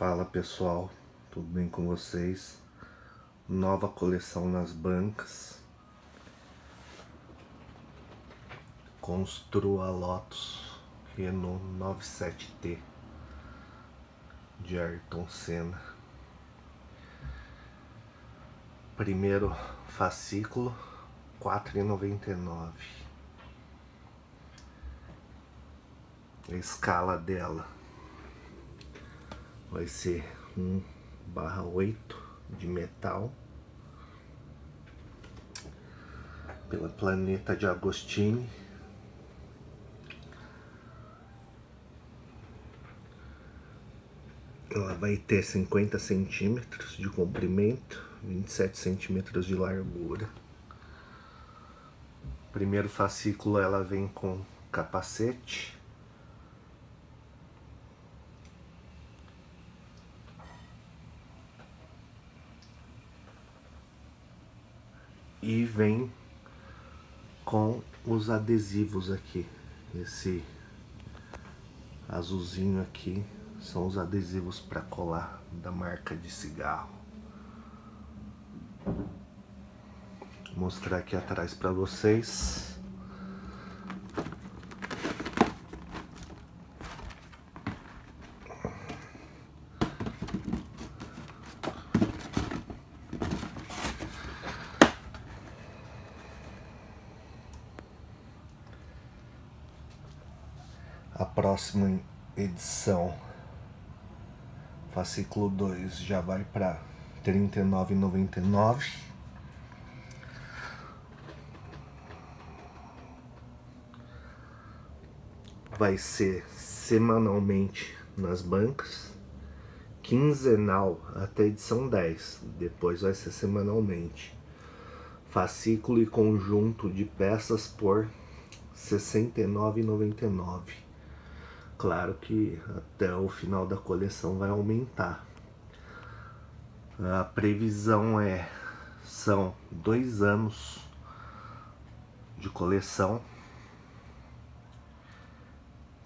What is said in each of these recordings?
Fala pessoal, tudo bem com vocês? Nova coleção nas bancas, Construa Lotus Renault 97T de Ayrton Senna. Primeiro fascículo, R$4,99. A escala dela vai ser 1/8 de metal, pela Planeta de Agostini. Ela vai ter 50 centímetros de comprimento, 27 centímetros de largura. Primeiro fascículo, ela vem com capacete, e vem com os adesivos aqui. Esse azulzinho aqui são os adesivos para colar da marca de cigarro. Vou mostrar aqui atrás para vocês. A próxima edição, fascículo 2, já vai para R$ 39,99. Vai ser semanalmente nas bancas, quinzenal até a edição 10, depois vai ser semanalmente. Fascículo e conjunto de peças por R$ 69,99. Claro que até o final da coleção vai aumentar. A previsão são 2 anos de coleção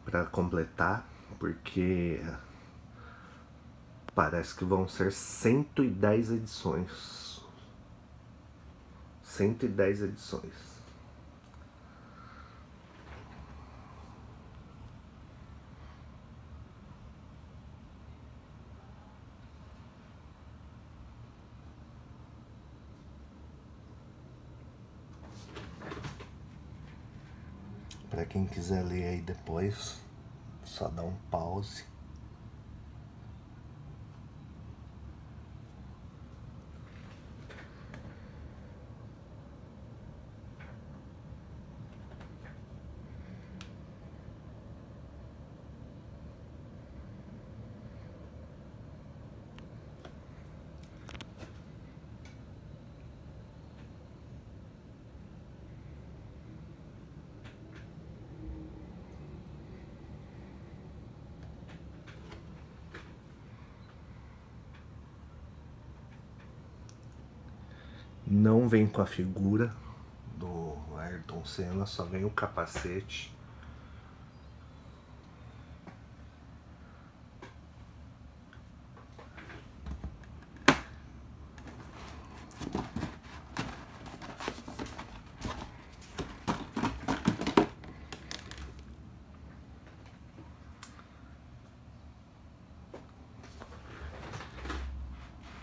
para completar, porque parece que vão ser 110 edições. 110 edições. Para quem quiser ler aí depois, só dá um pause. Não vem com a figura do Ayrton Senna, só vem o capacete.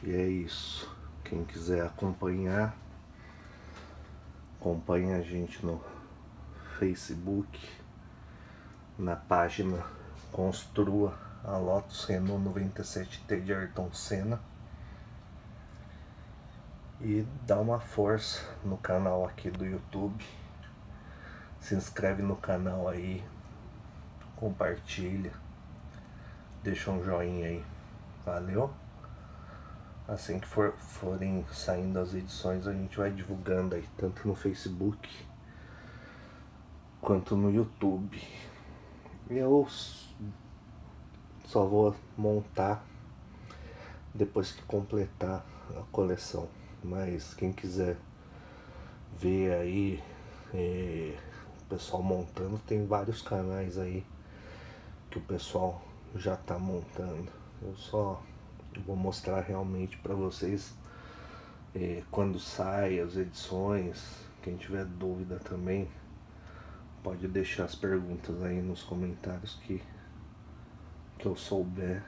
E é isso. Quem quiser acompanhar, acompanha a gente no Facebook, na página Construa a Lotus Renault 97T de Ayrton Senna, e dá uma força no canal aqui do YouTube. Se inscreve no canal aí, compartilha, deixa um joinha aí, valeu? Assim que forem saindo as edições, a gente vai divulgando aí, tanto no Facebook quanto no YouTube. Eu só vou montar depois que completar a coleção, mas quem quiser ver aí o pessoal montando, tem vários canais aí que o pessoal já tá montando. Eu só vou mostrar realmente para vocês quando sai as edições. Quem tiver dúvida também pode deixar as perguntas aí nos comentários, que eu souber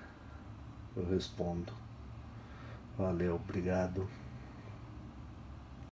eu respondo. Valeu, obrigado.